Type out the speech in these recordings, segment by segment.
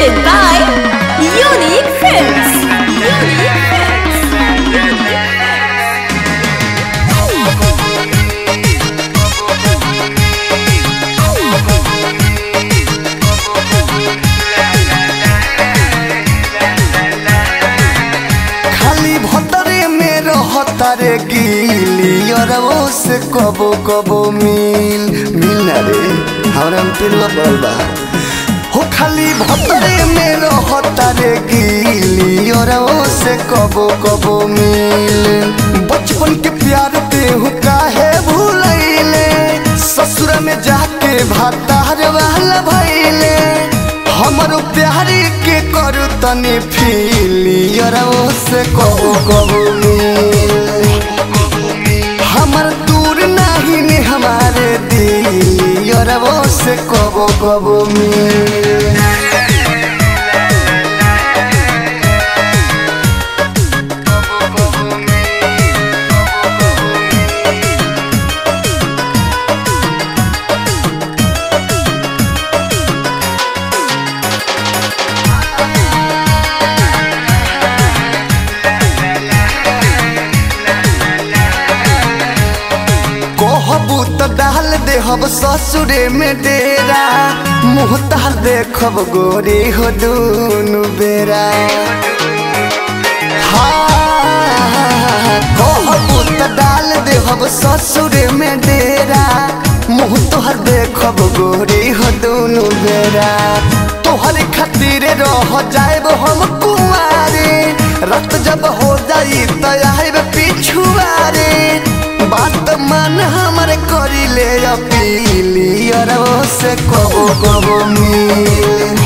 presented by Unique Films. खाली भटरे में रहता रे गीली और वो से कबो कबो मिल मिलना रे हरम पे लबा हो खाली भटरे में रहता रे गीली और वो से कबो कबो मिल बचपन के प्यार ते हो काहे भूलैले ससुर में जाके भातार वाला भइले हमर प्यारी के करू तनी फीली और वो से कबो कबो मिल हमर दूर नहीं ने हमारे दिल और वो से कबो कबो मिल डाल दे हब ससुरे में डेरा मुँह ताल देखब गोरी हो दोनों बेरा डाल दे हब ससुरे में डेरा मुँह तोहर देखब गोरी हो दोनों बेरा तोहर खातिर रह जायब हम कुंवारे रात जब हो जाई तो आयब पिछुआरे बात मन हमारे करी ले अपीली और वो से कबो कबो मिल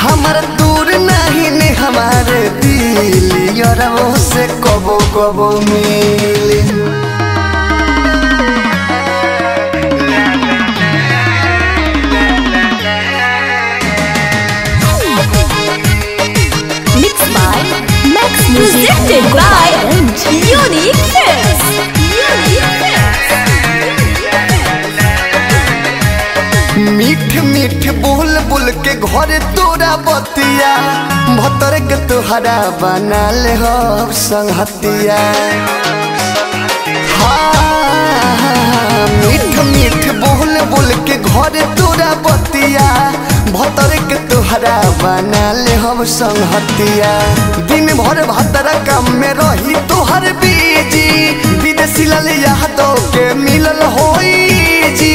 हमारा दूर नहीं ने हमारे दिल और वो से कबो कबो मिल Presented by Unique Films. मीठ मीठ बोल बोल के घर तोरा बतिया भतर के तोहरा बना ले हो संगतिया मीठ मीठ बोल बोल के घर तोरा बतिया भतर के तोहरा बना ले हम संगतिया दिन भर भतरा काम में रही तोहर बीजी विदेशी लाल यादों के मिलल होई जी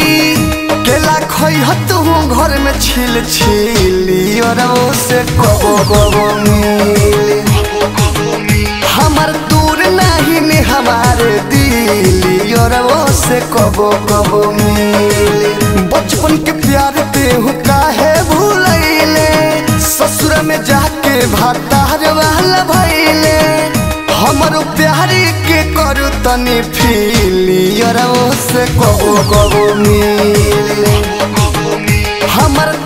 केला खोई हतु घर में छिल छिली और वो से कबो कबो मिल हमार दूर नहीं ने हमारे दिल और वो से कबो कबो मिल बचपन के प्यार ते हो काहे भूलैले ससुर में जाके भातार वाला भइले हमर प्यारी के करू तनी फीली और वो से कबो कबो मिल हमर